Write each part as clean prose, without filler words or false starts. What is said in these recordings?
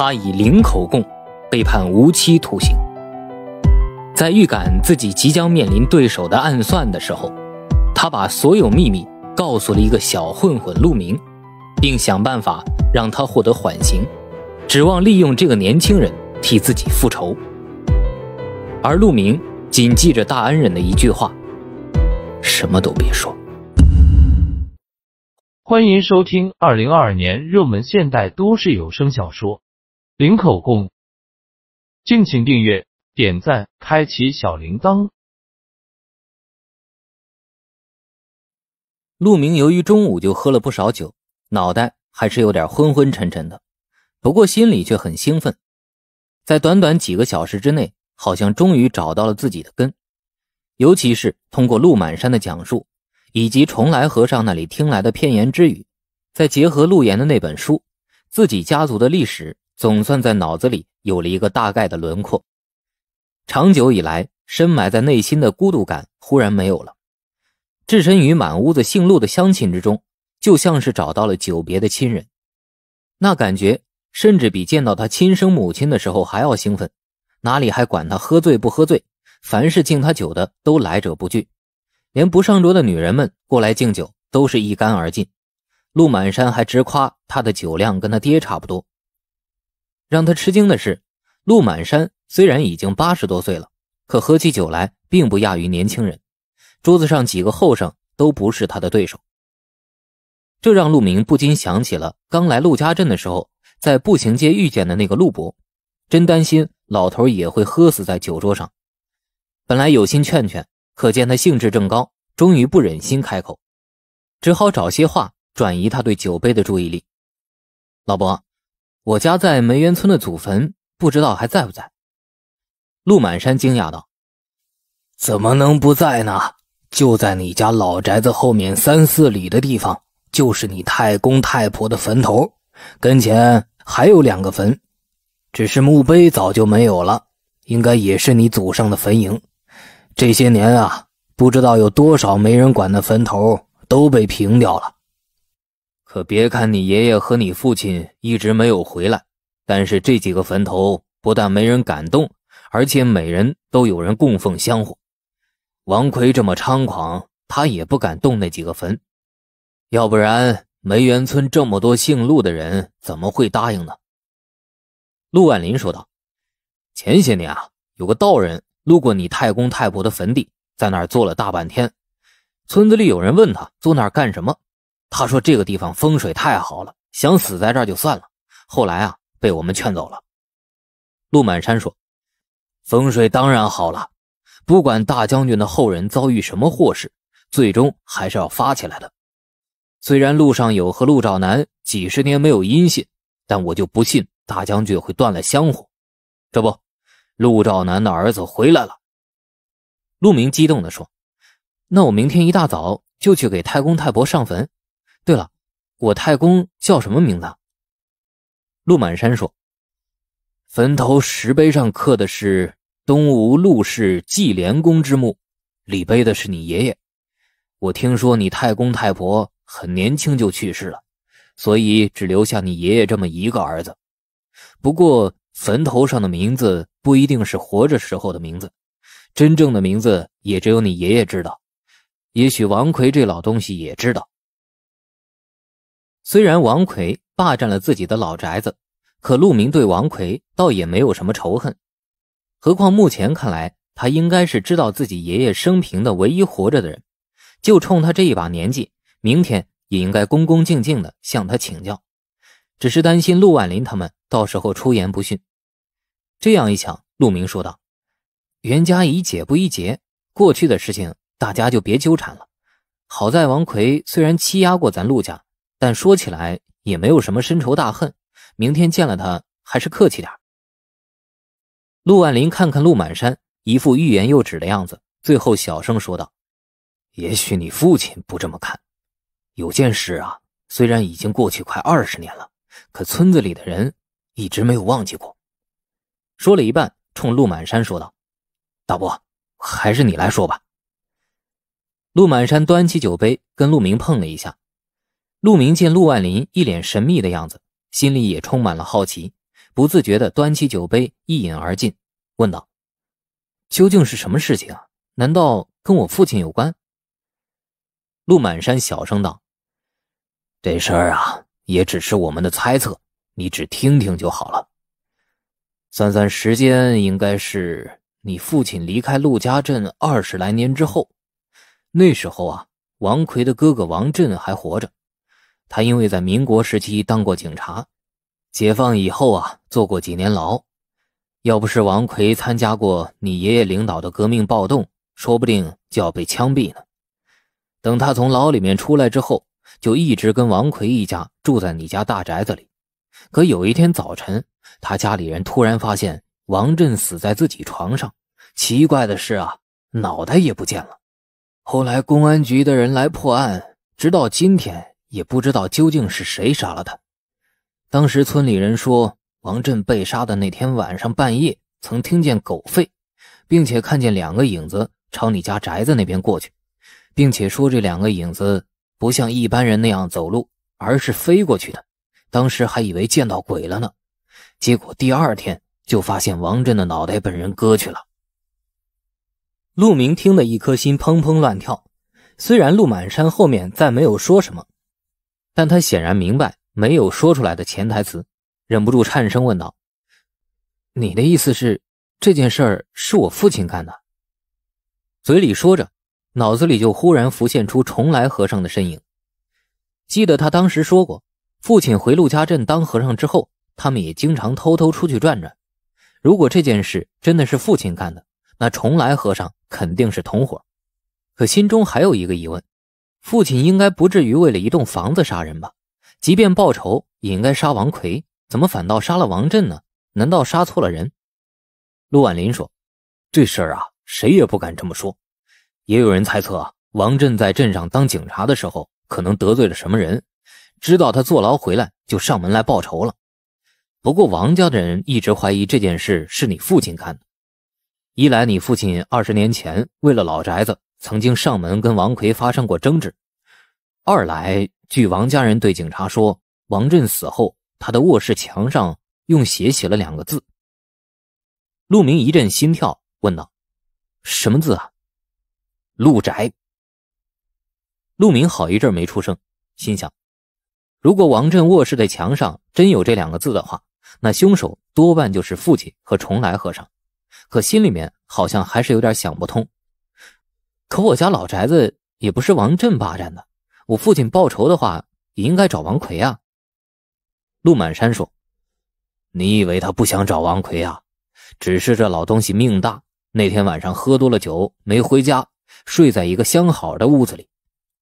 他以零口供被判无期徒刑。在预感自己即将面临对手的暗算的时候，他把所有秘密告诉了一个小混混陆明，并想办法让他获得缓刑，指望利用这个年轻人替自己复仇。而陆明谨记着大恩人的一句话：“什么都别说。”欢迎收听2022年热门现代都市有声小说《零口供》，敬请订阅、点赞、开启小铃铛。陆明由于中午就喝了不少酒，脑袋还是有点昏昏沉沉的，不过心里却很兴奋。在短短几个小时之内，好像终于找到了自己的根。尤其是通过陆满山的讲述，以及重来和尚那里听来的片言之语，再结合陆岩的那本书，自己家族的历史总算在脑子里有了一个大概的轮廓。长久以来深埋在内心的孤独感忽然没有了，置身于满屋子姓陆的乡亲之中，就像是找到了久别的亲人。那感觉甚至比见到他亲生母亲的时候还要兴奋，哪里还管他喝醉不喝醉，凡是敬他酒的都来者不拒，连不上桌的女人们过来敬酒都是一干而尽。陆满山还直夸他的酒量跟他爹差不多。让他吃惊的是，陆满山虽然已经80多岁了，可喝起酒来并不亚于年轻人，桌子上几个后生都不是他的对手。这让陆明不禁想起了刚来陆家镇的时候，在步行街遇见的那个陆伯，真担心老头也会喝死在酒桌上。本来有心劝劝，可见他兴致正高，终于不忍心开口，只好找些话转移他对酒杯的注意力。老伯，我家在梅园村的祖坟不知道还在不在？陆满山惊讶道。怎么能不在呢？就在你家老宅子后面3-4里的地方，就是你太公太婆的坟头，跟前还有2个坟，只是墓碑早就没有了，应该也是你祖上的坟茔。这些年啊，不知道有多少没人管的坟头都被平掉了。可别看你爷爷和你父亲一直没有回来，但是这几个坟头不但没人敢动，而且每人都有人供奉香火。王奎这么猖狂，他也不敢动那几个坟，要不然梅园村这么多姓陆的人怎么会答应呢？陆万林说道。前些年啊，有个道人路过你太公太婆的坟地，在那儿坐了大半天，村子里有人问他坐那儿干什么，他说这个地方风水太好了，想死在这儿就算了，后来啊被我们劝走了。陆满山说，风水当然好了，不管大将军的后人遭遇什么祸事，最终还是要发起来的。虽然陆上有和陆兆南几十年没有音信，但我就不信大将军会断了香火。这不，陆兆南的儿子回来了。陆明激动地说，那我明天一大早就去给太公太婆上坟。对了，我太公叫什么名字？陆满山说，坟头石碑上刻的是东吴陆氏纪连公之墓，里碑的是你爷爷。我听说你太公太婆很年轻就去世了，所以只留下你爷爷这么一个儿子。不过坟头上的名字不一定是活着时候的名字，真正的名字也只有你爷爷知道，也许王奎这老东西也知道。虽然王奎霸占了自己的老宅子，可陆明对王奎倒也没有什么仇恨，何况目前看来他应该是知道自己爷爷生平的唯一活着的人，就冲他这一把年纪，明天也应该恭恭敬敬地向他请教，只是担心陆万林他们到时候出言不逊。这样一想，陆明说道，冤家宜解不宜结，过去的事情大家就别纠缠了。好在王奎虽然欺压过咱陆家，但说起来也没有什么深仇大恨，明天见了他还是客气点。陆万林看看陆满山一副欲言又止的样子，最后小声说道，也许你父亲不这么看，有件事啊，虽然已经过去快20年了，可村子里的人一直没有忘记过。说了一半，冲陆满山说道，大伯，还是你来说吧。陆满山端起酒杯跟陆明碰了一下。陆明见陆万林一脸神秘的样子，心里也充满了好奇，不自觉地端起酒杯一饮而尽，问道：“究竟是什么事情啊？难道跟我父亲有关？”陆满山小声道：“这事儿啊，也只是我们的猜测，你只听听就好了。算算时间，应该是你父亲离开陆家镇20来年之后。那时候啊，王奎的哥哥王震还活着，他因为在民国时期当过警察，解放以后啊，坐过几年牢。要不是王奎参加过你爷爷领导的革命暴动，说不定就要被枪毙呢。等他从牢里面出来之后，就一直跟王奎一家住在你家大宅子里。可有一天早晨，他家里人突然发现王震死在自己床上，奇怪的是啊，脑袋也不见了。后来公安局的人来破案，直到今天也不知道究竟是谁杀了他。当时村里人说，王震被杀的那天晚上半夜曾听见狗吠，并且看见两个影子朝你家宅子那边过去，并且说这两个影子不像一般人那样走路，而是飞过去的。当时还以为见到鬼了呢，结果第二天就发现王震的脑袋被人割去了。陆明听得一颗心砰砰乱跳，虽然陆满山后面再没有说什么，但他显然明白没有说出来的潜台词，忍不住颤声问道：“你的意思是，这件事儿是我父亲干的？”嘴里说着，脑子里就忽然浮现出重来和尚的身影。记得他当时说过，父亲回陆家镇当和尚之后，他们也经常偷偷出去转转。如果这件事真的是父亲干的，那重来和尚肯定是同伙。可心中还有一个疑问，父亲应该不至于为了一栋房子杀人吧？即便报仇也应该杀王奎，怎么反倒杀了王震呢？难道杀错了人？陆婉林说：“这事儿啊，谁也不敢这么说。也有人猜测啊，王震在镇上当警察的时候，可能得罪了什么人，知道他坐牢回来就上门来报仇了。不过王家的人一直怀疑这件事是你父亲干的。一来你父亲20年前为了老宅子曾经上门跟王奎发生过争执，二来据王家人对警察说，王震死后他的卧室墙上用血写了2个字。”陆明一阵心跳，问道：“什么字啊？”“陆宅。”陆明好一阵没出声，心想，如果王震卧室的墙上真有这2个字的话，那凶手多半就是父亲和重来和尚。可心里面好像还是有点想不通。可我家老宅子也不是王震霸占的，我父亲报仇的话也应该找王奎啊。陆满山说：“你以为他不想找王奎啊？只是这老东西命大，那天晚上喝多了酒没回家，睡在一个相好的屋子里。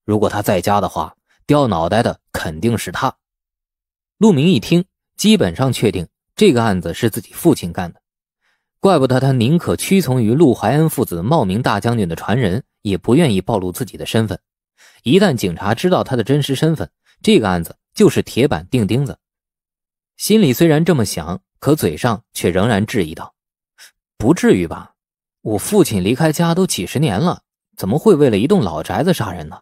如果他在家的话，掉脑袋的肯定是他。”陆明一听，基本上确定这个案子是自己父亲干的，怪不得他宁可屈从于陆怀恩父子冒名大将军的传人，也不愿意暴露自己的身份。一旦警察知道他的真实身份，这个案子就是铁板钉钉子。心里虽然这么想，可嘴上却仍然质疑道：“不至于吧？我父亲离开家都几十年了，怎么会为了一栋老宅子杀人呢？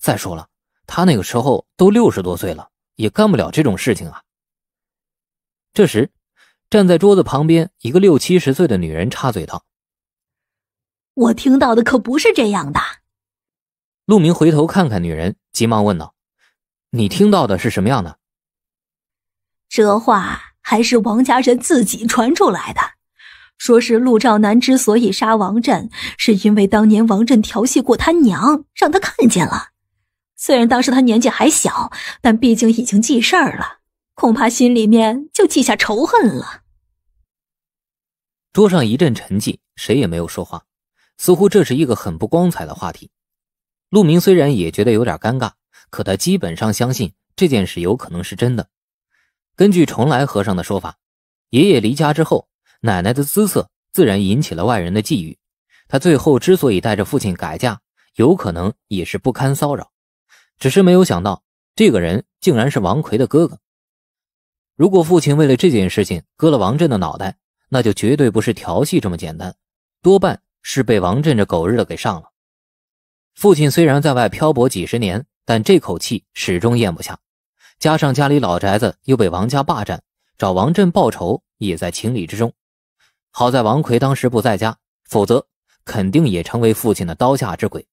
再说了，他那个时候都60多岁了，也干不了这种事情啊。”这时，站在桌子旁边一个60、70岁的女人插嘴道：“我听到的可不是这样的。”陆明回头看看女人，急忙问道：“你听到的是什么样的？”“这话还是王家人自己传出来的，说是陆兆南之所以杀王震，是因为当年王震调戏过他娘，让他看见了。虽然当时他年纪还小，但毕竟已经记事儿了，恐怕心里面就记下仇恨了。”桌上一阵沉寂，谁也没有说话，似乎这是一个很不光彩的话题。陆明虽然也觉得有点尴尬，可他基本上相信这件事有可能是真的。根据重来和尚的说法，爷爷离家之后，奶奶的姿色自然引起了外人的觊觎，他最后之所以带着父亲改嫁，有可能也是不堪骚扰。只是没有想到，这个人竟然是王奎的哥哥。如果父亲为了这件事情割了王震的脑袋，那就绝对不是调戏这么简单，多半是被王震这狗日的给上了。父亲虽然在外漂泊几十年，但这口气始终咽不下。加上家里老宅子又被王家霸占，找王震报仇也在情理之中。好在王奎当时不在家，否则肯定也成为父亲的刀下之鬼。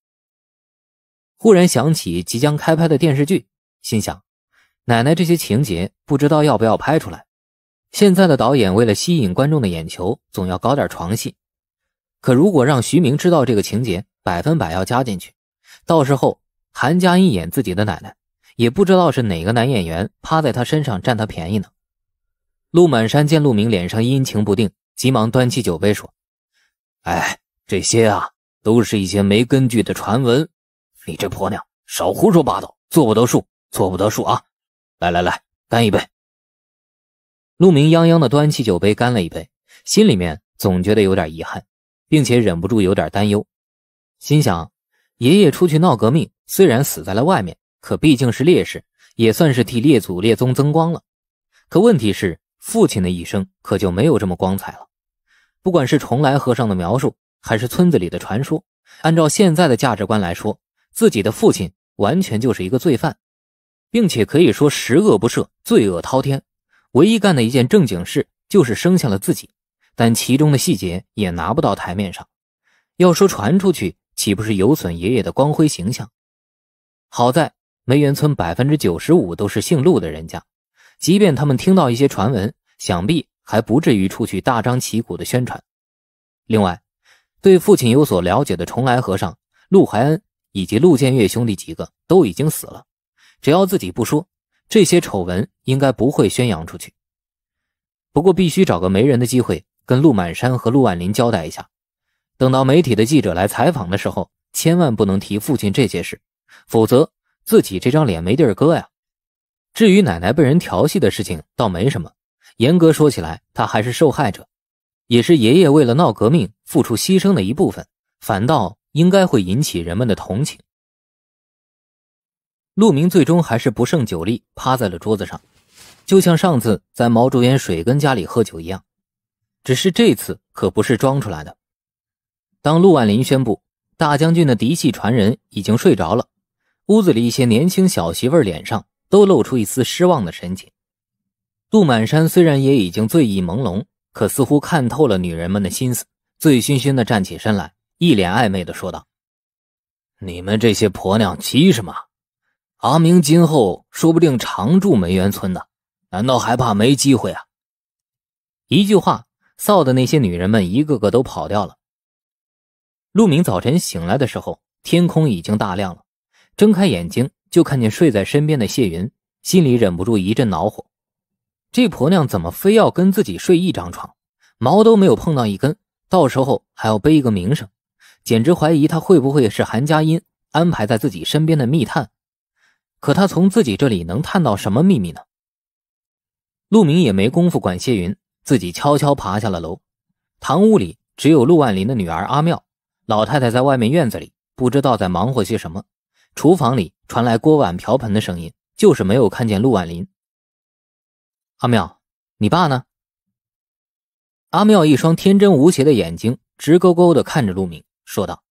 忽然想起即将开拍的电视剧，心想奶奶这些情节不知道要不要拍出来。现在的导演为了吸引观众的眼球，总要搞点床戏。可如果让徐明知道这个情节，100%要加进去，到时候韩佳音演自己的奶奶，也不知道是哪个男演员趴在他身上占他便宜呢。陆满山见陆明脸上阴晴不定，急忙端起酒杯说：“哎，这些啊，都是一些没根据的传闻。你这婆娘少胡说八道，做不得数啊！来，干一杯。”陆明泱泱地端起酒杯干了一杯，心里面总觉得有点遗憾，并且忍不住有点担忧，心想爷爷出去闹革命，虽然死在了外面，可毕竟是烈士，也算是替列祖列宗增光了。可问题是，父亲的一生可就没有这么光彩了。不管是重来和尚的描述，还是村子里的传说，按照现在的价值观来说，自己的父亲完全就是一个罪犯，并且可以说十恶不赦，罪恶滔天。唯一干的一件正经事就是生下了自己，但其中的细节也拿不到台面上，要说传出去，岂不是有损爷爷的光辉形象？好在梅园村 95% 都是姓陆的人家，即便他们听到一些传闻，想必还不至于出去大张旗鼓的宣传。另外，对父亲有所了解的重来和尚、陆怀恩以及陆建岳兄弟几个都已经死了，只要自己不说，这些丑闻应该不会宣扬出去。不过必须找个媒人的机会跟陆满山和陆万林交代一下，等到媒体的记者来采访的时候，千万不能提父亲这些事，否则自己这张脸没地儿搁呀。至于奶奶被人调戏的事情倒没什么，严格说起来，她还是受害者，也是爷爷为了闹革命付出牺牲的一部分，反倒应该会引起人们的同情。陆明最终还是不胜酒力，趴在了桌子上，就像上次在毛竹岩水根家里喝酒一样，只是这次可不是装出来的。当陆万林宣布大将军的嫡系传人已经睡着了，屋子里一些年轻小媳妇儿脸上都露出一丝失望的神情。杜满山虽然也已经醉意朦胧，可似乎看透了女人们的心思，醉醺醺地站起身来，一脸暧昧地说道：“你们这些婆娘急什么？阿明今后说不定常住梅园村的，难道还怕没机会啊？”一句话臊的那些女人们一个个都跑掉了。陆明早晨醒来的时候，天空已经大亮了，睁开眼睛就看见睡在身边的谢云，心里忍不住一阵恼火。这婆娘怎么非要跟自己睡一张床，毛都没有碰到一根，到时候还要背一个名声，简直怀疑她会不会是韩佳音安排在自己身边的密探。可她从自己这里能探到什么秘密呢？陆明也没工夫管谢云，自己悄悄爬下了楼。堂屋里只有陆万林的女儿阿妙，老太太在外面院子里不知道在忙活些什么，厨房里传来锅碗瓢盆的声音，就是没有看见陆万林。阿妙，你爸呢？阿妙一双天真无邪的眼睛直勾勾地看着陆明，说道：“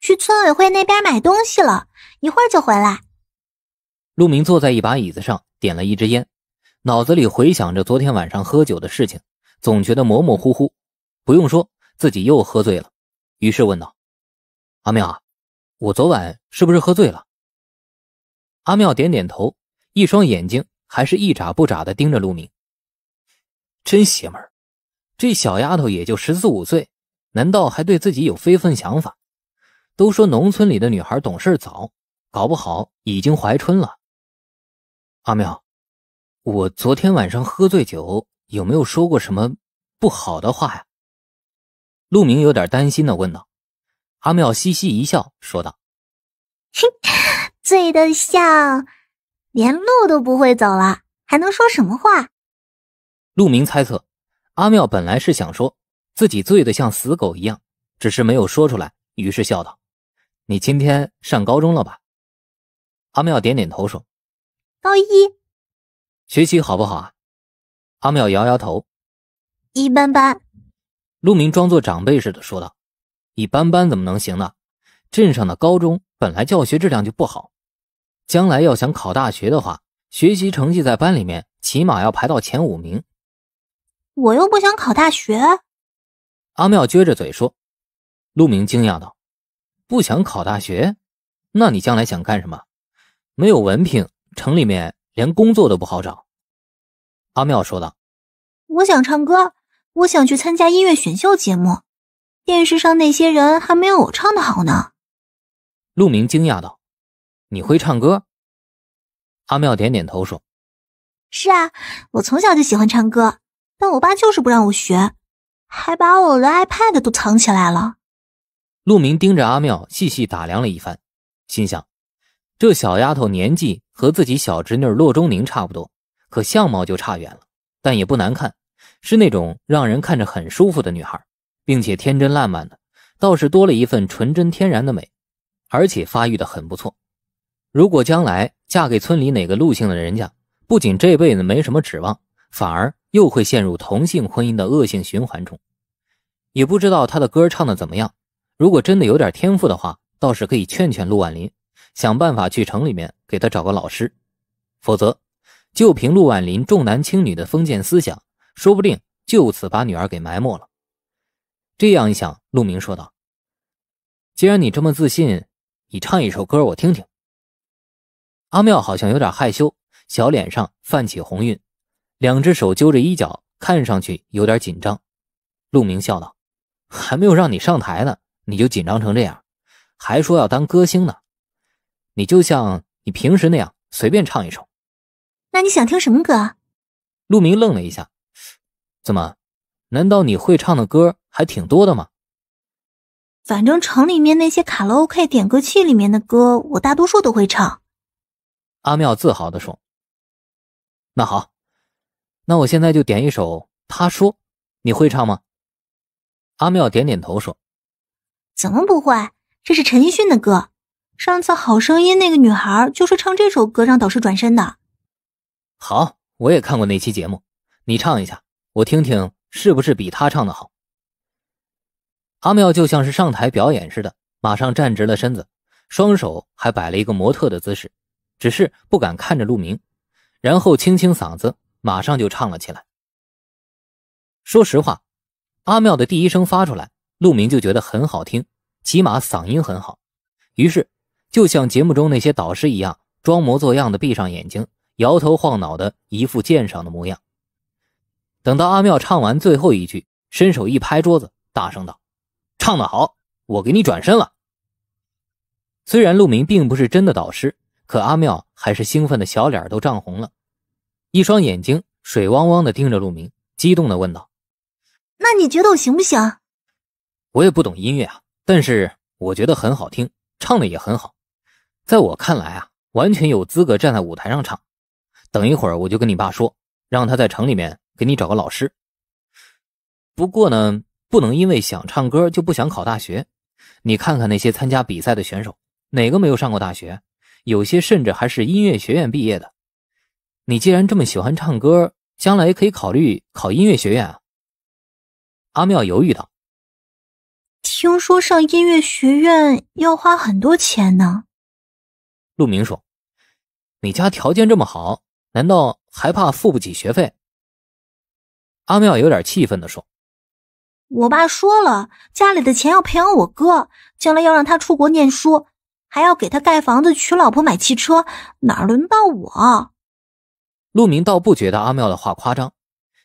去村委会那边买东西了，一会儿就回来。”陆明坐在一把椅子上，点了一支烟，脑子里回想着昨天晚上喝酒的事情，总觉得模模糊糊，不用说，自己又喝醉了。于是问道：“阿妙啊，我昨晚是不是喝醉了？”阿妙点点头，一双眼睛还是一眨不眨地盯着陆明。真邪门，这小丫头也就14、15岁，难道还对自己有非分想法？都说农村里的女孩懂事早，搞不好已经怀春了。阿妙，我昨天晚上喝醉酒，有没有说过什么不好的话呀？陆明有点担心地问道。阿妙嘻嘻一笑，说道：“醉得像连路都不会走了，还能说什么话？”陆明猜测，阿妙本来是想说自己醉得像死狗一样，只是没有说出来，于是笑道：“你今天上高中了吧？”阿妙点点头说：“高1。”“学习好不好啊？”阿妙摇摇头：“一般般。”陆明装作长辈似的说道：“一般般怎么能行呢？镇上的高中本来教学质量就不好，将来要想考大学的话，学习成绩在班里面起码要排到前5名。我又不想考大学。阿妙撅着嘴说。陆明惊讶道：不想考大学？那你将来想干什么？没有文凭，城里面连工作都不好找。阿妙说道：我想唱歌，我想去参加音乐选秀节目，电视上那些人还没有我唱的好呢。陆明惊讶道：你会唱歌？阿妙点点头说：是啊，我从小就喜欢唱歌，但我爸就是不让我学，还把我的 iPad 都藏起来了。陆明盯着阿妙细细打量了一番，心想这小丫头年纪和自己小侄女洛中宁差不多，可相貌就差远了，但也不难看，是那种让人看着很舒服的女孩，并且天真烂漫的，倒是多了一份纯真天然的美，而且发育的很不错。如果将来嫁给村里哪个陆姓的人家，不仅这辈子没什么指望，反而又会陷入同性婚姻的恶性循环中。也不知道他的歌唱得怎么样，如果真的有点天赋的话，倒是可以劝劝陆婉林，想办法去城里面给他找个老师。否则就凭陆婉林重男轻女的封建思想，说不定就此把女儿给埋没了。这样一想，陆明说道：既然你这么自信，你唱一首歌我听听。阿妙好像有点害羞，小脸上泛起红晕，两只手揪着衣角，看上去有点紧张。陆明笑道：还没有让你上台呢，你就紧张成这样，还说要当歌星呢。你就像你平时那样随便唱一首。那你想听什么歌？陆明愣了一下：怎么，难道你会唱的歌还挺多的吗？反正城里面那些卡拉 OK 点歌器里面的歌，我大多数都会唱。阿妙自豪地说：那好，那我现在就点一首他说，你会唱吗？阿妙点点头说：怎么不会，这是陈奕迅的歌，上次好声音那个女孩就是唱这首歌让导师转身的。好，我也看过那期节目，你唱一下我听听是不是比他唱的好。阿妙就像是上台表演似的，马上站直了身子，双手还摆了一个模特的姿势，只是不敢看着陆明，然后清清嗓子，马上就唱了起来。说实话，阿妙的第一声发出来，陆明就觉得很好听，起码嗓音很好，于是就像节目中那些导师一样，装模作样的闭上眼睛，摇头晃脑的一副鉴赏的模样。等到阿妙唱完最后一句，伸手一拍桌子，大声道：唱得好，我给你转身了。虽然陆明并不是真的导师，可阿妙还是兴奋的小脸都涨红了，一双眼睛水汪汪的盯着陆明，激动的问道：那你觉得我行不行？我也不懂音乐啊，但是我觉得很好听，唱的也很好，在我看来啊，完全有资格站在舞台上唱。等一会儿我就跟你爸说，让他在城里面给你找个老师。不过呢，不能因为想唱歌就不想考大学，你看看那些参加比赛的选手，哪个没有上过大学？有些甚至还是音乐学院毕业的。你既然这么喜欢唱歌，将来也可以考虑考音乐学院啊。阿妙犹豫道：听说上音乐学院要花很多钱呢。陆明说：你家条件这么好，难道还怕付不起学费？阿妙有点气愤地说：我爸说了，家里的钱要培养我哥，将来要让他出国念书，还要给他盖房子、娶老婆、买汽车，哪轮到我？陆明倒不觉得阿妙的话夸张，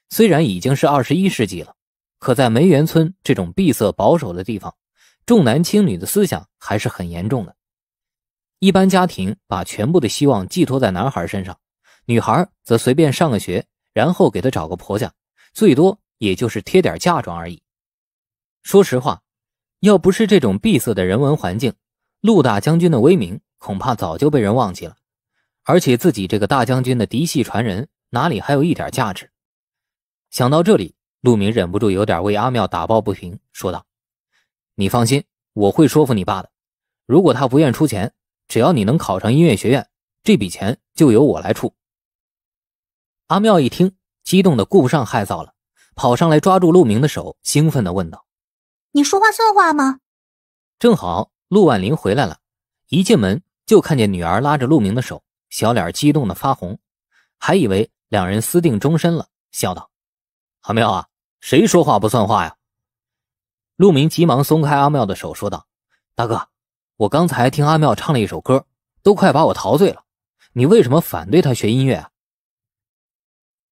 虽然已经是21世纪了，可在梅园村这种闭塞保守的地方，重男轻女的思想还是很严重的。一般家庭把全部的希望寄托在男孩身上，女孩则随便上个学，然后给他找个婆家，最多也就是贴点嫁妆而已。说实话，要不是这种闭塞的人文环境，陆大将军的威名恐怕早就被人忘记了，而且自己这个大将军的嫡系传人哪里还有一点价值。想到这里，陆明忍不住有点为阿妙打抱不平，说道：你放心，我会说服你爸的，如果他不愿出钱，只要你能考上音乐学院，这笔钱就由我来出。阿妙一听，激动的顾不上害臊了，跑上来抓住陆明的手，兴奋地问道：你说话算话吗？正好陆婉林回来了，一进门就看见女儿拉着陆明的手，小脸激动的发红，还以为两人私定终身了，笑道：阿妙啊，谁说话不算话呀？陆明急忙松开阿妙的手说道，大哥，我刚才听阿妙唱了一首歌，都快把我陶醉了，你为什么反对他学音乐啊？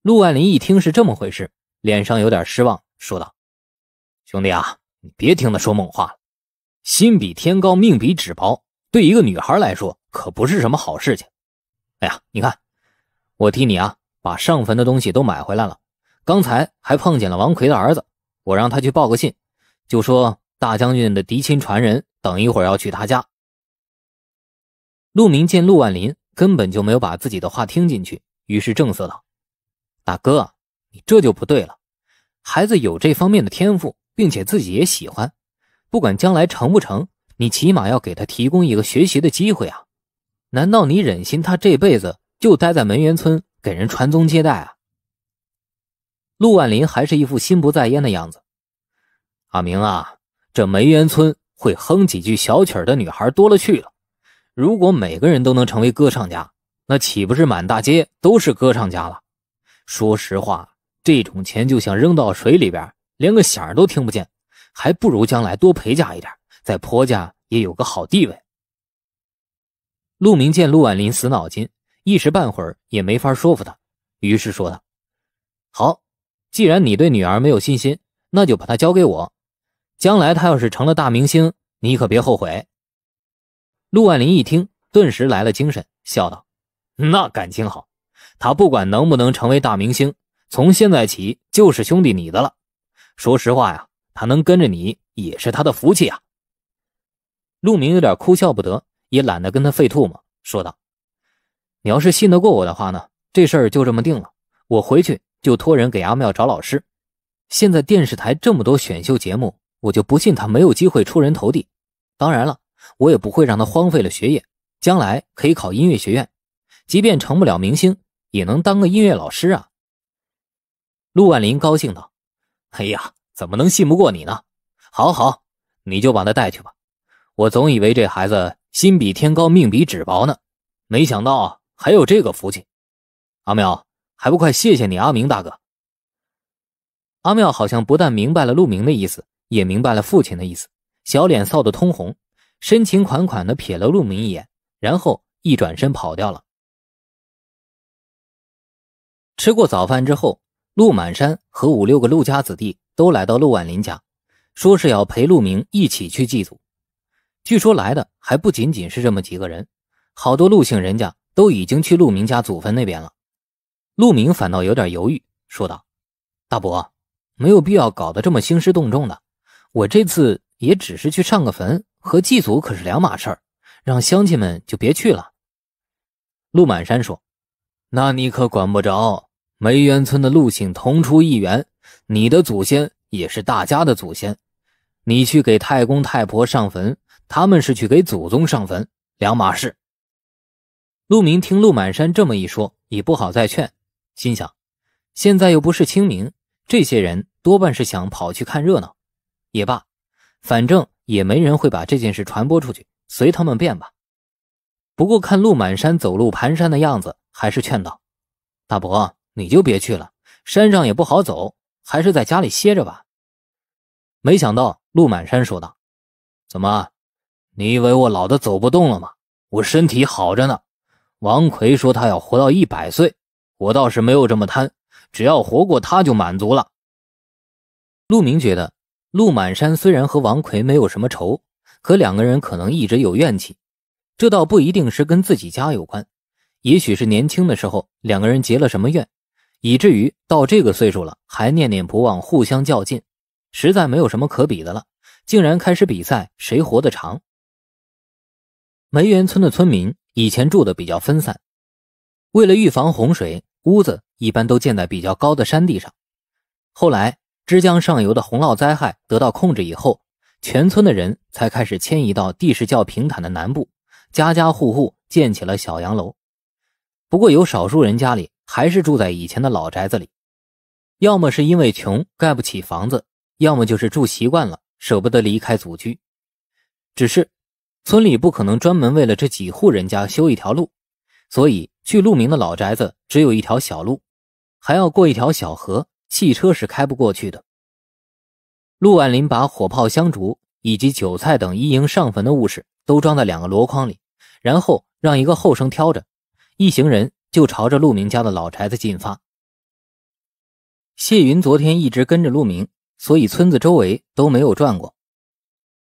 陆万林一听是这么回事，脸上有点失望，说道，兄弟啊，你别听他说梦话了，心比天高，命比纸薄，对一个女孩来说可不是什么好事情。哎呀，你看，我替你啊把上坟的东西都买回来了，刚才还碰见了王奎的儿子，我让他去报个信，就说大将军的嫡亲传人等一会儿要去他家。陆明见陆万林根本就没有把自己的话听进去，于是正色道，大哥，你这就不对了，孩子有这方面的天赋，并且自己也喜欢，不管将来成不成，你起码要给他提供一个学习的机会啊，难道你忍心他这辈子就待在门源村给人传宗接代啊？陆万林还是一副心不在焉的样子。阿明啊，这梅园村会哼几句小曲儿的女孩多了去了，如果每个人都能成为歌唱家，那岂不是满大街都是歌唱家了？说实话，这种钱就像扔到水里边，连个响都听不见，还不如将来多陪嫁一点，在婆家也有个好地位。陆明见陆婉林死脑筋，一时半会儿也没法说服他，于是说道，好，既然你对女儿没有信心，那就把她交给我，将来她要是成了大明星，你可别后悔。陆婉林一听顿时来了精神，笑道，那感情好，她不管能不能成为大明星，从现在起就是兄弟你的了，说实话呀，她能跟着你也是她的福气啊。陆明有点哭笑不得，也懒得跟他费吐沫，说道，你要是信得过我的话呢，这事儿就这么定了，我回去就托人给阿妙找老师。现在电视台这么多选秀节目，我就不信他没有机会出人头地，当然了，我也不会让他荒废了学业，将来可以考音乐学院，即便成不了明星，也能当个音乐老师啊。陆万林高兴道，哎呀，怎么能信不过你呢？好好，你就把他带去吧，我总以为这孩子心比天高，命比纸薄呢，没想到啊还有这个福气。阿妙，还不快谢谢你阿明大哥。阿妙好像不但明白了陆明的意思，也明白了父亲的意思，小脸臊得通红，深情款款地瞥了陆明一眼，然后一转身跑掉了。吃过早饭之后，陆满山和5、6个陆家子弟都来到陆婉林家，说是要陪陆明一起去祭祖。据说来的还不仅仅是这么几个人，好多陆姓人家都已经去陆明家祖坟那边了。陆明反倒有点犹豫，说道，大伯，没有必要搞得这么兴师动众的，我这次也只是去上个坟，和祭祖可是两码事儿，让乡亲们就别去了。陆满山说，那你可管不着，梅园村的陆姓同出一源，你的祖先也是大家的祖先，你去给太公太婆上坟，他们是去给祖宗上坟，两码事。陆明听陆满山这么一说，也不好再劝，心想现在又不是清明，这些人多半是想跑去看热闹，也罢，反正也没人会把这件事传播出去，随他们便吧。不过看陆满山走路蹒跚的样子，还是劝道，大伯，你就别去了，山上也不好走，还是在家里歇着吧。没想到陆满山说道，怎么，你以为我老的走不动了吗？我身体好着呢，王奎说他要活到100岁，我倒是没有这么贪，只要活过他就满足了。陆明觉得陆满山虽然和王奎没有什么仇，可两个人可能一直有怨气，这倒不一定是跟自己家有关，也许是年轻的时候两个人结了什么怨，以至于到这个岁数了还念念不忘互相较劲，实在没有什么可比的了，竟然开始比赛谁活得长。梅园村的村民以前住的比较分散，为了预防洪水，屋子一般都建在比较高的山地上。后来枝江上游的洪涝灾害得到控制以后，全村的人才开始迁移到地势较平坦的南部，家家户户建起了小洋楼。不过有少数人家里还是住在以前的老宅子里，要么是因为穷盖不起房子，要么就是住习惯了舍不得离开祖居。只是村里不可能专门为了这几户人家修一条路，所以去陆明的老宅子只有一条小路，还要过一条小河，汽车是开不过去的。陆岸林把火炮、香烛以及韭菜等一应上坟的物事都装在两个箩筐里，然后让一个后生挑着，一行人就朝着陆明家的老宅子进发。谢云昨天一直跟着陆明，所以村子周围都没有转过。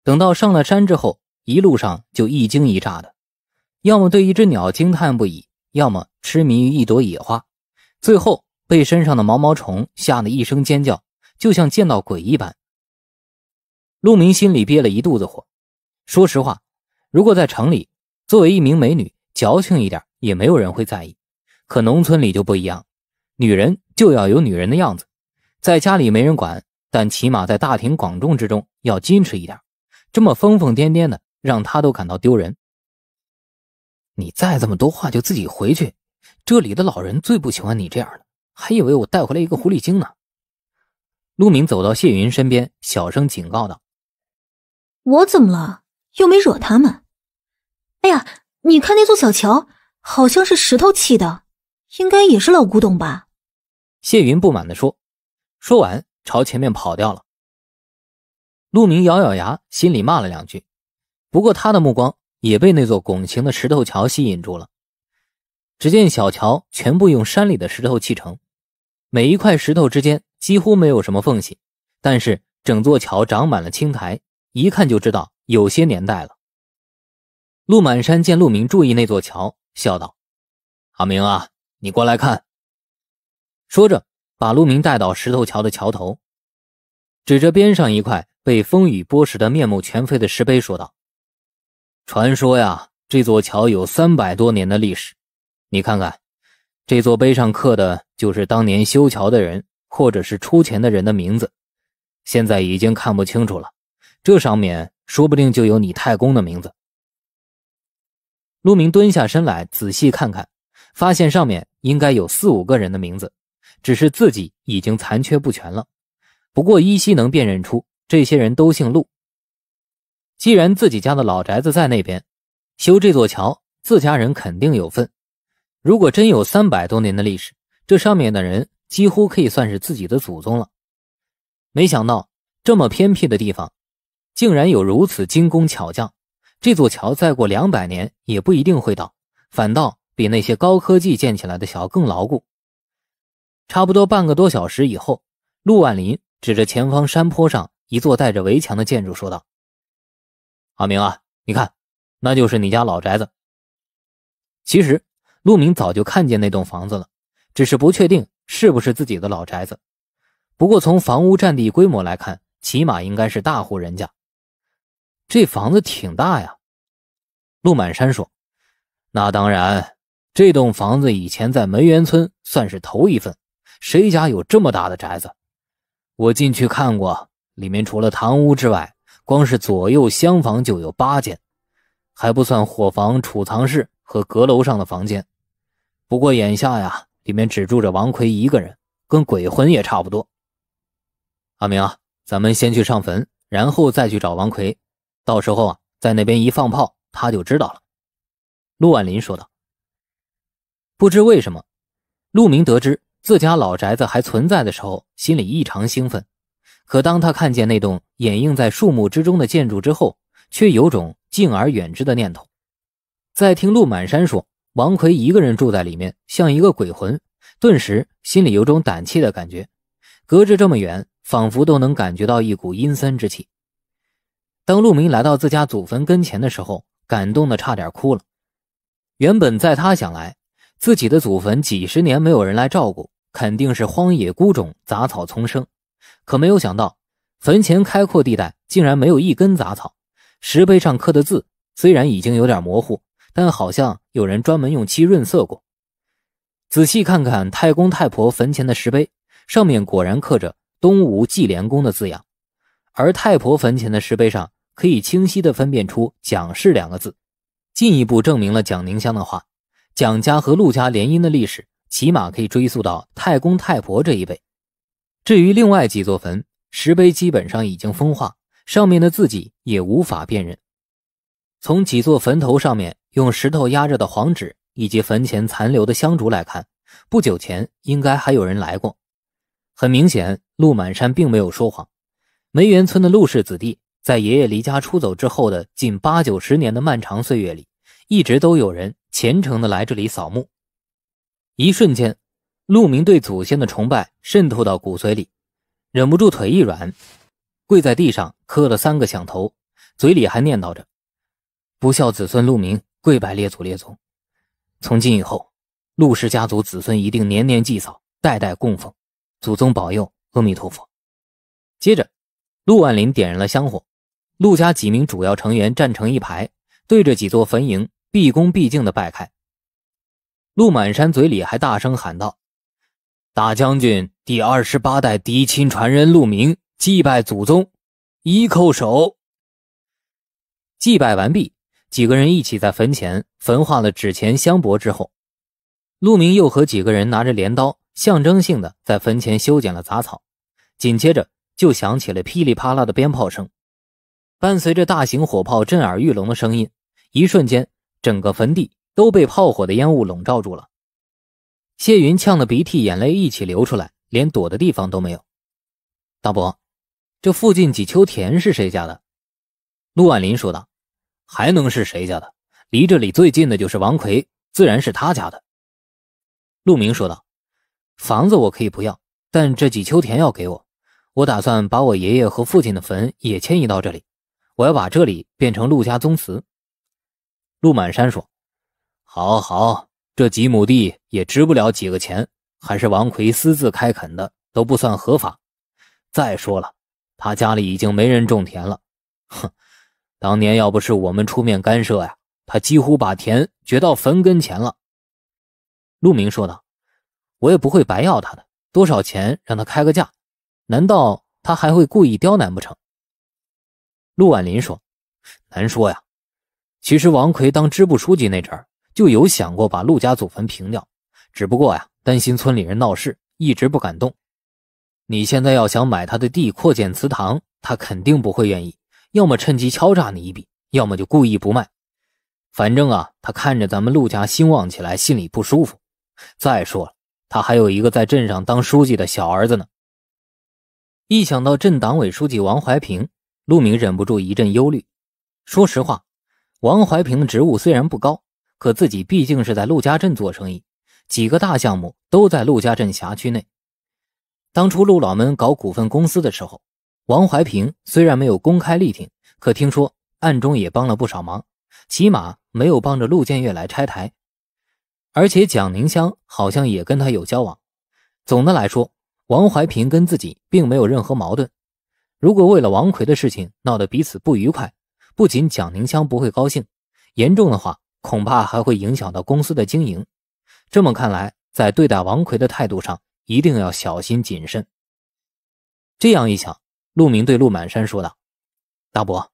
等到上了山之后，一路上就一惊一乍的，要么对一只鸟惊叹不已，要么痴迷于一朵野花，最后被身上的毛毛虫吓得一声尖叫，就像见到鬼一般。陆明心里憋了一肚子火，说实话，如果在城里，作为一名美女，矫情一点也没有人会在意，可农村里就不一样，女人就要有女人的样子，在家里没人管，但起码在大庭广众之中要矜持一点，这么疯疯癫癫的，让他都感到丢人。你再这么多话就自己回去，这里的老人最不喜欢你这样的，还以为我带回来一个狐狸精呢。陆明走到谢云身边，小声警告道。我怎么了？又没惹他们。哎呀，你看那座小桥，好像是石头砌的，应该也是老古董吧？谢云不满地说，说完朝前面跑掉了。陆明咬咬牙，心里骂了两句，不过他的目光也被那座拱形的石头桥吸引住了。只见小桥全部用山里的石头砌成，每一块石头之间几乎没有什么缝隙，但是整座桥长满了青苔，一看就知道有些年代了。陆满山见陆明注意那座桥，笑道，阿明啊，你过来看。说着把陆明带到石头桥的桥头，指着边上一块被风雨剥蚀得面目全非的石碑说道，传说呀，这座桥有300多年的历史，你看看这座碑上刻的就是当年修桥的人或者是出钱的人的名字，现在已经看不清楚了，这上面说不定就有你太公的名字。陆明蹲下身来仔细看看，发现上面应该有4、5个人的名字，只是自己已经残缺不全了，不过依稀能辨认出这些人都姓陆。既然自己家的老宅子在那边，修这座桥自家人肯定有份，如果真有300多年的历史，这上面的人几乎可以算是自己的祖宗了。没想到这么偏僻的地方竟然有如此精工巧匠，这座桥再过200年也不一定会倒，反倒比那些高科技建起来的桥更牢固。差不多半个多小时以后，陆万林指着前方山坡上一座带着围墙的建筑说道，阿明啊，你看，那就是你家老宅子。其实陆明早就看见那栋房子了，只是不确定是不是自己的老宅子，不过从房屋占地规模来看，起码应该是大户人家。这房子挺大呀，陆满山说。那当然，这栋房子以前在梅园村算是头一份，谁家有这么大的宅子？我进去看过，里面除了堂屋之外，光是左右厢房就有8间，还不算伙房、储藏室和阁楼上的房间。不过眼下呀，里面只住着王奎一个人，跟鬼魂也差不多。阿明啊，咱们先去上坟，然后再去找王奎。到时候啊，在那边一放炮，他就知道了。陆婉林说道。不知为什么，陆明得知自家老宅子还存在的时候，心里异常兴奋。可当他看见那栋掩映在树木之中的建筑之后，却有种敬而远之的念头。再听陆满山说，王奎一个人住在里面，像一个鬼魂，顿时心里有种胆怯的感觉，隔着这么远，仿佛都能感觉到一股阴森之气。当陆明来到自家祖坟跟前的时候，感动得差点哭了。原本在他想来，自己的祖坟几10年没有人来照顾，肯定是荒野孤冢，杂草丛生。可没有想到，坟前开阔地带竟然没有一根杂草，石碑上刻的字虽然已经有点模糊，但好像有人专门用漆润色过。仔细看看太公太婆坟前的石碑，上面果然刻着东吴纪连公的字样，而太婆坟前的石碑上可以清晰地分辨出蒋氏2个字，进一步证明了蒋宁香的话，蒋家和陆家联姻的历史起码可以追溯到太公太婆这一辈。至于另外几座坟，石碑基本上已经风化，上面的字迹也无法辨认。从几座坟头上面用石头压着的黄纸以及坟前残留的香烛来看，不久前应该还有人来过。很明显，陆满山并没有说谎。梅园村的陆氏子弟，在爷爷离家出走之后的近8、9、10年的漫长岁月里，一直都有人虔诚地来这里扫墓。一瞬间，陆明对祖先的崇拜渗透到骨髓里，忍不住腿一软，跪在地上磕了3个响头，嘴里还念叨着：“不孝子孙陆明，跪拜列祖列宗。从今以后，陆氏家族子孙一定年年祭扫，代代供奉，祖宗保佑，阿弥陀佛。”接着，陆万林点燃了香火，陆家几名主要成员站成一排，对着几座坟茔毕恭毕敬地拜开。陆满山嘴里还大声喊道：“大将军第28代嫡亲传人陆明祭拜祖宗，一叩首。”祭拜完毕，几个人一起在坟前焚化了纸钱香帛之后，陆明又和几个人拿着镰刀，象征性的在坟前修剪了杂草。紧接着就响起了噼里啪啦的鞭炮声，伴随着大型火炮震耳欲聋的声音，一瞬间整个坟地都被炮火的烟雾笼罩住了。谢云呛得鼻涕眼泪一起流出来，连躲的地方都没有。“大伯，这附近几丘田是谁家的？”陆婉林说道。“还能是谁家的？离这里最近的就是王奎，自然是他家的。”陆明说道。“房子我可以不要，但这几丘田要给我。我打算把我爷爷和父亲的坟也迁移到这里，我要把这里变成陆家宗祠。”陆满山说。“好好，这几亩地也值不了几个钱，还是王奎私自开垦的，都不算合法。再说了，他家里已经没人种田了。哼，当年要不是我们出面干涉呀，他几乎把田掘到坟跟前了。”陆明说道。“我也不会白要他的，多少钱让他开个价？难道他还会故意刁难不成？”陆婉林说。“难说呀，其实王奎当支部书记那阵儿，就有想过把陆家祖坟平掉，只不过呀，担心村里人闹事，一直不敢动。你现在要想买他的地扩建祠堂，他肯定不会愿意，要么趁机敲诈你一笔，要么就故意不卖。反正啊，他看着咱们陆家兴旺起来，心里不舒服。再说了，他还有一个在镇上当书记的小儿子呢。”一想到镇党委书记王怀平，陆明忍不住一阵忧虑。说实话，王怀平的职务虽然不高，可自己毕竟是在陆家镇做生意，几个大项目都在陆家镇辖区内。当初陆老们搞股份公司的时候，王怀平虽然没有公开力挺，可听说暗中也帮了不少忙，起码没有帮着陆建岳来拆台。而且蒋宁香好像也跟他有交往。总的来说，王怀平跟自己并没有任何矛盾。如果为了王奎的事情闹得彼此不愉快，不仅蒋宁香不会高兴，严重的话恐怕还会影响到公司的经营。这么看来，在对待王奎的态度上一定要小心谨慎。这样一想，陆明对陆满山说道：“大伯，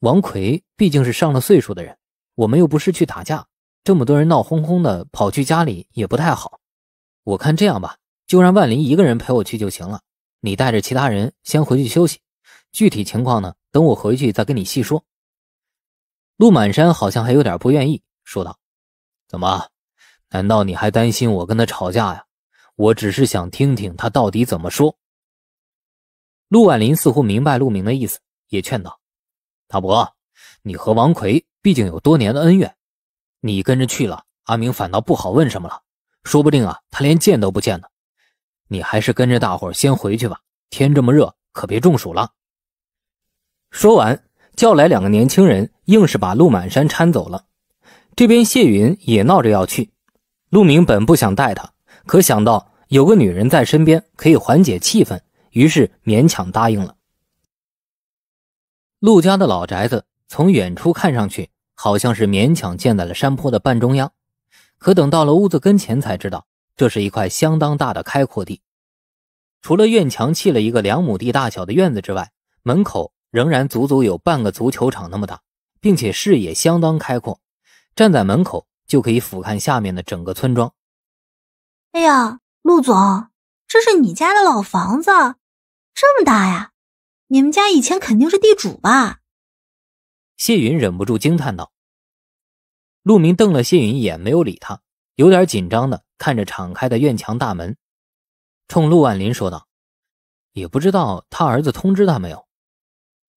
王奎毕竟是上了岁数的人，我们又不是去打架，这么多人闹哄哄的跑去家里也不太好。我看这样吧，就让万林一个人陪我去就行了，你带着其他人先回去休息，具体情况呢，等我回去再跟你细说。”陆满山好像还有点不愿意，说道：“怎么？难道你还担心我跟他吵架呀？我只是想听听他到底怎么说。”陆婉林似乎明白陆明的意思，也劝道：“大伯，你和王奎毕竟有多年的恩怨，你跟着去了，阿明反倒不好问什么了，说不定啊，他连见都不见呢。你还是跟着大伙儿先回去吧，天这么热，可别中暑了。”说完，叫来2个年轻人，硬是把陆满山搀走了。这边谢云也闹着要去，陆明本不想带他，可想到有个女人在身边可以缓解气氛，于是勉强答应了。陆家的老宅子从远处看上去好像是勉强建在了山坡的半中央，可等到了屋子跟前才知道，这是一块相当大的开阔地。除了院墙砌了一个2亩地大小的院子之外，门口仍然足足有半个足球场那么大，并且视野相当开阔，站在门口就可以俯瞰下面的整个村庄。“哎呀，陆总，这是你家的老房子，这么大呀，你们家以前肯定是地主吧？”谢云忍不住惊叹道。陆明瞪了谢云一眼，没有理他，有点紧张的看着敞开的院墙大门，冲陆万林说道：“也不知道他儿子通知他没有。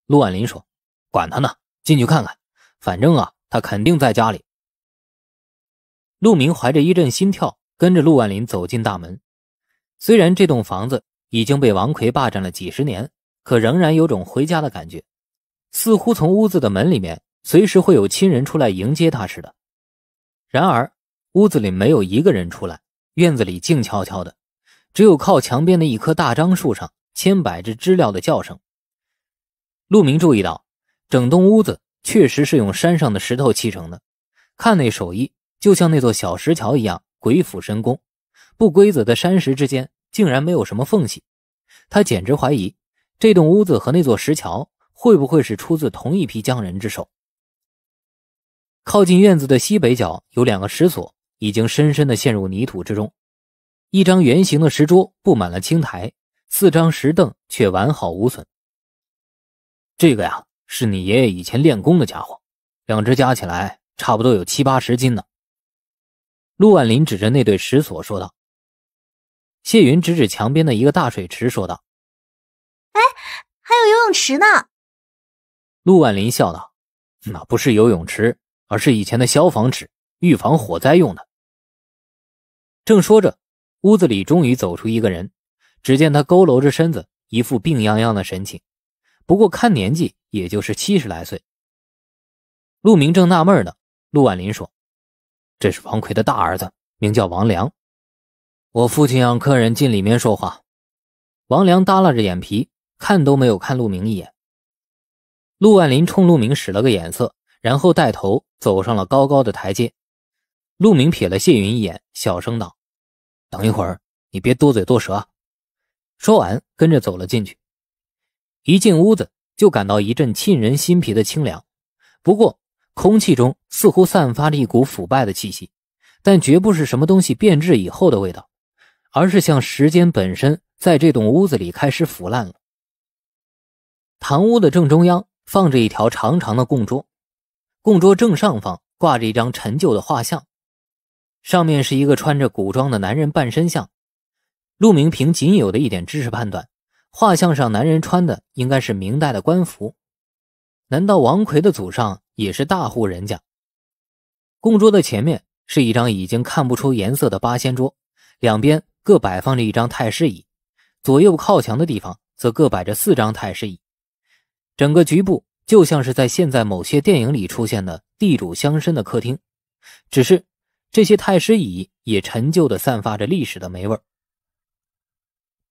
陆婉林说：“管他呢，进去看看，反正啊，他肯定在家里。”陆明怀着一阵心跳，跟着陆婉林走进大门。虽然这栋房子已经被王奎霸占了几十年，可仍然有种回家的感觉，似乎从屋子的门里面随时会有亲人出来迎接他似的。然而屋子里没有一个人出来，院子里静悄悄的，只有靠墙边的一棵大樟树上千百只知了的叫声。陆明注意到，整栋屋子确实是用山上的石头砌成的，看那手艺就像那座小石桥一样鬼斧神工，不规则的山石之间竟然没有什么缝隙。他简直怀疑这栋屋子和那座石桥会不会是出自同一批匠人之手。靠近院子的西北角有两个石锁已经深深地陷入泥土之中，一张圆形的石桌布满了青苔，四张石凳却完好无损。这个呀，是你爷爷以前练功的家伙，两只加起来差不多有7、8十斤呢。陆婉林指着那对石锁说道。谢云指指墙边的一个大水池说道：“哎，还有游泳池呢。”陆婉林笑道：“那不是游泳池，而是以前的消防池，预防火灾用的。”正说着，屋子里终于走出一个人，只见他佝偻着身子，一副病殃殃的神情，不过看年纪也就是70来岁。陆明正纳闷呢，陆婉林说：“这是王奎的大儿子，名叫王良。我父亲让客人进里面说话。”王良耷拉着眼皮，看都没有看陆明一眼。陆婉林冲陆明使了个眼色，然后带头走上了高高的台阶。陆明瞥了谢云一眼，小声道：“等一会儿，你别多嘴多舌。”说完跟着走了进去。一进屋子就感到一阵沁人心脾的清凉，不过空气中似乎散发着一股腐败的气息，但绝不是什么东西变质以后的味道，而是像时间本身在这栋屋子里开始腐烂了。堂屋的正中央放着一条长长的供桌，供桌正上方挂着一张陈旧的画像，上面是一个穿着古装的男人半身像。陆明凭仅有的一点知识判断，画像上男人穿的应该是明代的官服。难道王奎的祖上也是大户人家？供桌的前面是一张已经看不出颜色的八仙桌，两边各摆放着一张太师椅，左右靠墙的地方则各摆着4张太师椅。整个局部就像是在现在某些电影里出现的地主乡绅的客厅，只是这些太师椅也陈旧地散发着历史的霉味。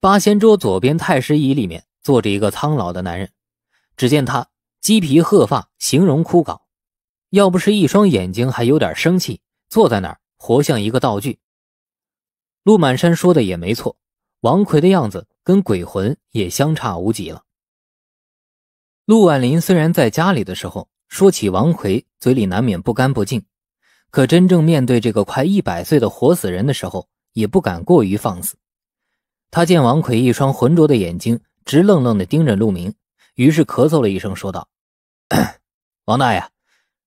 八仙桌左边太师椅里面坐着一个苍老的男人，只见他鸡皮鹤发，形容枯槁，要不是一双眼睛还有点生气，坐在那儿活像一个道具。陆满山说的也没错，王奎的样子跟鬼魂也相差无几了。陆婉林虽然在家里的时候说起王奎嘴里难免不干不净，可真正面对这个快100岁的活死人的时候也不敢过于放肆。他见王奎一双浑浊的眼睛直愣愣地盯着陆明，于是咳嗽了一声说道：“王大爷，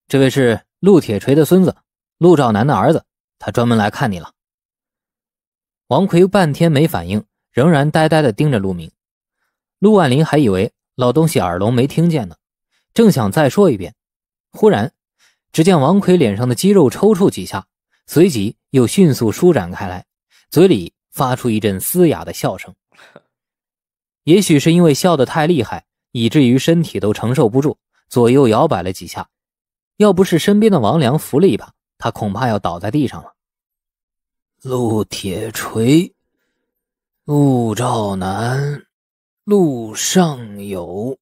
这位是陆铁锤的孙子，陆兆南的儿子，他专门来看你了。”王奎半天没反应，仍然呆呆地盯着陆明。陆婉林还以为老东西耳聋没听见呢，正想再说一遍，忽然只见王奎脸上的肌肉抽搐几下，随即又迅速舒展开来，嘴里发出一阵嘶哑的笑声。也许是因为笑得太厉害，以至于身体都承受不住，左右摇摆了几下，要不是身边的王良扶了一把，他恐怕要倒在地上了。陆铁锤，陆兆南，陆尚友。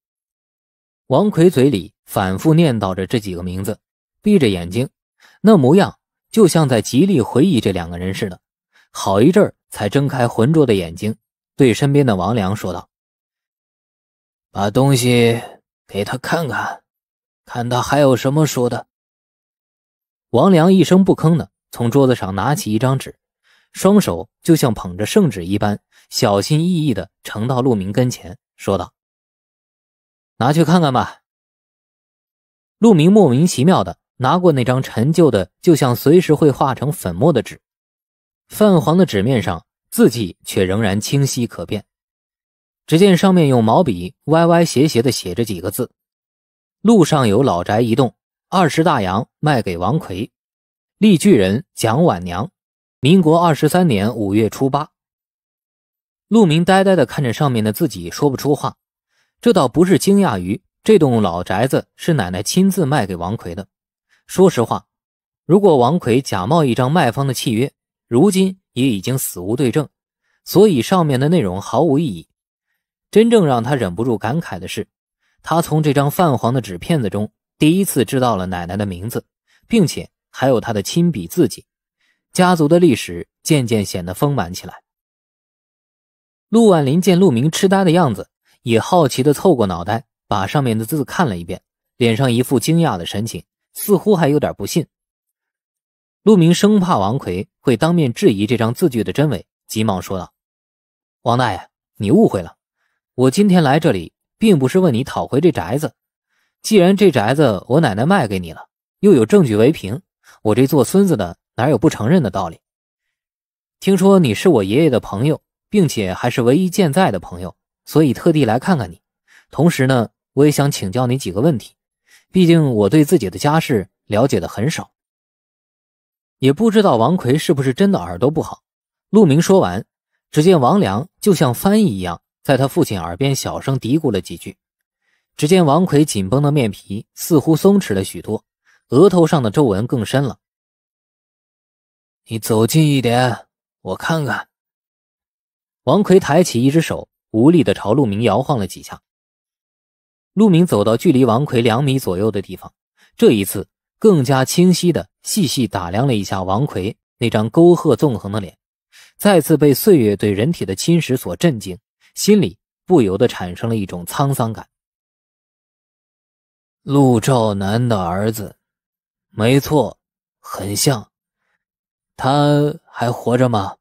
王奎嘴里反复念叨着这几个名字，闭着眼睛，那模样就像在极力回忆这两个人似的，好一阵儿才睁开浑浊的眼睛，对身边的王良说道：“把东西给他看看，看他还有什么说的。”王良一声不吭的从桌子上拿起一张纸，双手就像捧着圣旨一般，小心翼翼的呈到陆明跟前，说道：“拿去看看吧。”陆明莫名其妙的拿过那张陈旧的就像随时会化成粉末的纸，泛黄的纸面上字迹却仍然清晰可辨。只见上面用毛笔歪歪斜斜地写着几个字：“路上有老宅一栋，20大洋卖给王奎，立巨人蒋婉娘，民国23年5月初8。”陆明呆呆地看着上面的自己，说不出话。这倒不是惊讶于这栋老宅子是奶奶亲自卖给王奎的。说实话，如果王奎假冒一张卖方的契约，如今也已经死无对证，所以上面的内容毫无意义。真正让他忍不住感慨的是，他从这张泛黄的纸片子中第一次知道了奶奶的名字，并且还有她的亲笔字迹。家族的历史渐渐显得丰满起来。陆万林见陆明痴呆的样子，也好奇地凑过脑袋，把上面的字看了一遍，脸上一副惊讶的神情，似乎还有点不信。陆明生怕王奎会当面质疑这张字据的真伪，急忙说道：“王大爷，你误会了，我今天来这里并不是问你讨回这宅子，既然这宅子我奶奶卖给你了，又有证据为凭，我这做孙子的哪有不承认的道理？听说你是我爷爷的朋友，并且还是唯一健在的朋友，所以特地来看看你。同时呢，我也想请教你几个问题，毕竟我对自己的家事了解的很少。”也不知道王奎是不是真的耳朵不好。陆明说完，只见王良就像翻译一样，在他父亲耳边小声嘀咕了几句。只见王奎紧绷的面皮似乎松弛了许多，额头上的皱纹更深了。“你走近一点，我看看。”王奎抬起一只手，无力地朝陆明摇晃了几下。陆明走到距离王奎2米左右的地方，这一次更加清晰地细细打量了一下王奎那张沟壑纵横的脸，再次被岁月对人体的侵蚀所震惊，心里不由地产生了一种沧桑感。“陆兆南的儿子，没错，很像。他还活着吗？”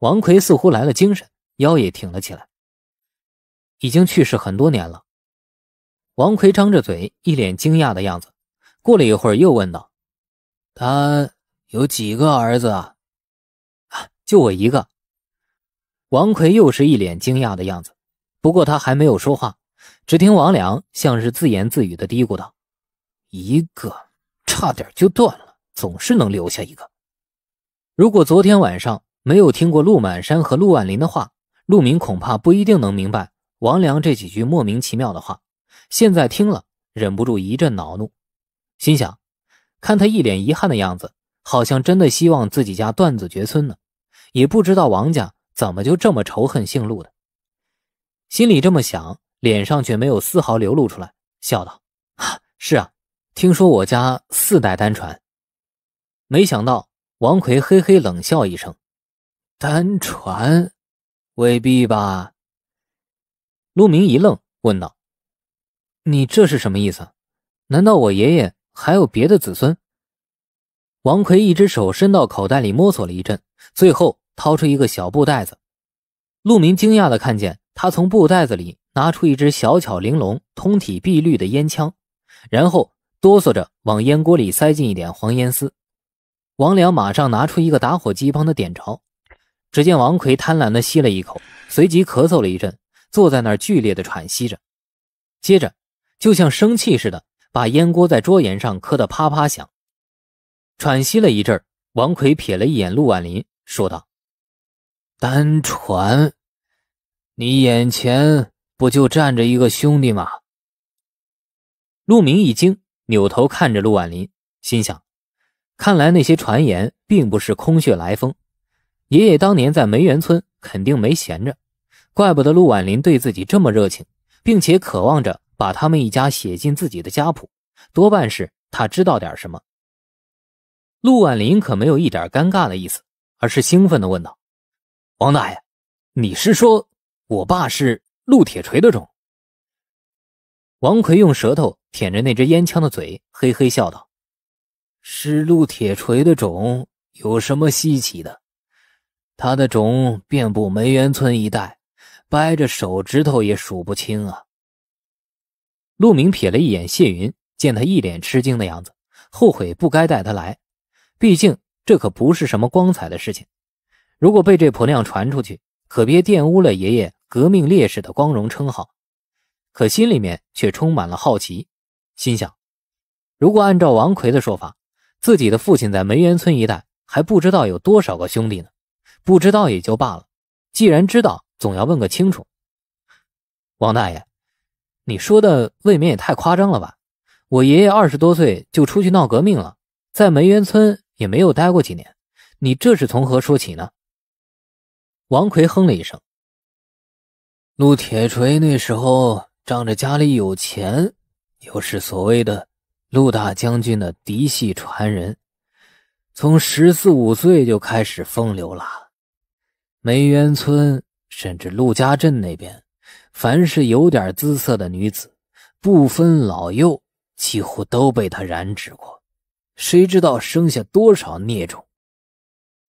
王奎似乎来了精神，腰也挺了起来。“已经去世很多年了。”王奎张着嘴，一脸惊讶的样子。过了一会儿又问道：“他有几个儿子啊？”“就我一个。”王奎又是一脸惊讶的样子，不过他还没有说话，只听王良像是自言自语的嘀咕道：“一个，差点就断了，总是能留下一个。”如果昨天晚上没有听过陆满山和陆万林的话，陆明恐怕不一定能明白王良这几句莫名其妙的话，现在听了忍不住一阵恼怒，心想看他一脸遗憾的样子，好像真的希望自己家断子绝孙呢，也不知道王家怎么就这么仇恨姓陆的。心里这么想，脸上却没有丝毫流露出来，笑道：“是啊，听说我家4代单传。”没想到王奎嘿嘿冷笑一声：“单传？未必吧？”陆明一愣，问道：“你这是什么意思？难道我爷爷还有别的子孙？”王奎一只手伸到口袋里摸索了一阵，最后掏出一个小布袋子。陆明惊讶地看见他从布袋子里拿出一只小巧玲珑、通体碧绿的烟枪，然后哆嗦着往烟锅里塞进一点黄烟丝。王良马上拿出一个打火机帮他点着。只见王奎贪婪地吸了一口，随即咳嗽了一阵，坐在那儿剧烈地喘息着。接着就像生气似的，把烟锅在桌沿上磕得啪啪响。喘息了一阵，王奎瞥了一眼陆婉林，说道：“单传，你眼前不就站着一个兄弟吗？”陆明一惊，扭头看着陆婉林，心想看来那些传言并不是空穴来风，爷爷当年在梅园村肯定没闲着，怪不得陆婉林对自己这么热情，并且渴望着把他们一家写进自己的家谱，多半是他知道点什么。陆婉林可没有一点尴尬的意思，而是兴奋地问道：“王大爷，你是说我爸是陆铁锤的种？”王奎用舌头舔着那只烟枪的嘴，嘿嘿笑道：“是陆铁锤的种，有什么稀奇的？他的种遍布梅园村一带，掰着手指头也数不清啊。”陆明瞥了一眼谢云，见他一脸吃惊的样子，后悔不该带他来，毕竟这可不是什么光彩的事情，如果被这婆娘传出去，可别玷污了爷爷革命烈士的光荣称号，可心里面却充满了好奇，心想，如果按照王奎的说法，自己的父亲在梅园村一带还不知道有多少个兄弟呢，不知道也就罢了，既然知道，总要问个清楚。王大爷，你说的未免也太夸张了吧？我爷爷20多岁就出去闹革命了，在梅园村也没有待过几年，你这是从何说起呢？王奎哼了一声。陆铁锤那时候仗着家里有钱，又是所谓的陆大将军的嫡系传人，从14、15岁就开始风流了。梅园村甚至陆家镇那边，凡是有点姿色的女子，不分老幼，几乎都被他染指过，谁知道生下多少孽种。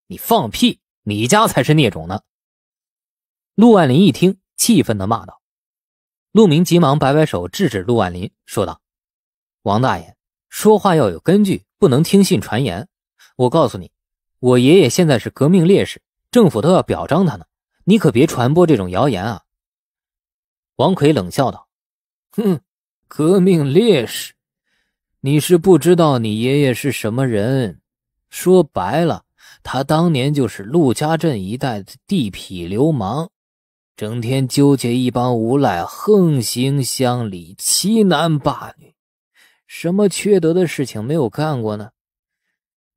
你放屁，你家才是孽种呢。陆万林一听，气愤地骂道。陆明急忙摆摆手制止陆万林，说道，王大爷，说话要有根据，不能听信传言。我告诉你，我爷爷现在是革命烈士，政府都要表彰他呢，你可别传播这种谣言啊。王奎冷笑道，哼，革命烈士，你是不知道你爷爷是什么人。说白了，他当年就是陆家镇一带的地痞流氓，整天纠结一帮无赖，横行乡里，欺男霸女，什么缺德的事情没有干过呢？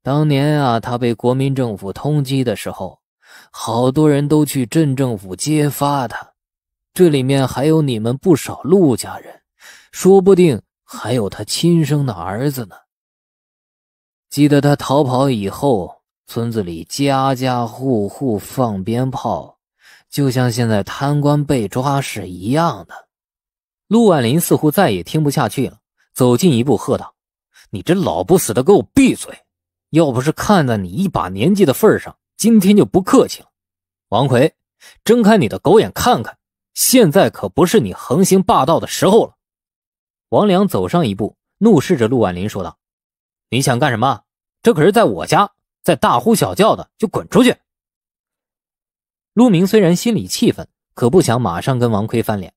当年啊，他被国民政府通缉的时候，好多人都去镇政府揭发他，这里面还有你们不少陆家人，说不定还有他亲生的儿子呢。记得他逃跑以后，村子里家家户户放鞭炮，就像现在贪官被抓是一样的。陆万林似乎再也听不下去了，走近一步喝道，你这老不死的给我闭嘴，要不是看在你一把年纪的份上，今天就不客气了。王奎，睁开你的狗眼看看，现在可不是你横行霸道的时候了。王良走上一步，怒视着陆万林说道，你想干什么？这可是在我家，再大呼小叫的就滚出去。陆明虽然心里气愤，可不想马上跟王奎翻脸，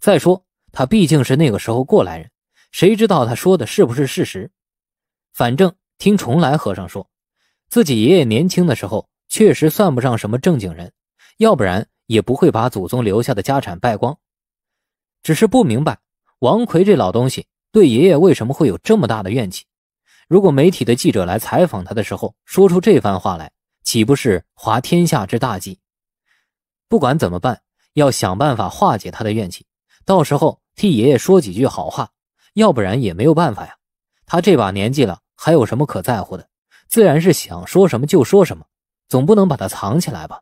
再说他毕竟是那个时候过来人，谁知道他说的是不是事实？反正听重来和尚说，自己爷爷年轻的时候确实算不上什么正经人，要不然也不会把祖宗留下的家产败光。只是不明白王奎这老东西对爷爷为什么会有这么大的怨气，如果媒体的记者来采访他的时候说出这番话来，岂不是滑天下之大稽？不管怎么办，要想办法化解他的怨气，到时候替爷爷说几句好话，要不然也没有办法呀。他这把年纪了，还有什么可在乎的？自然是想说什么就说什么，总不能把它藏起来吧。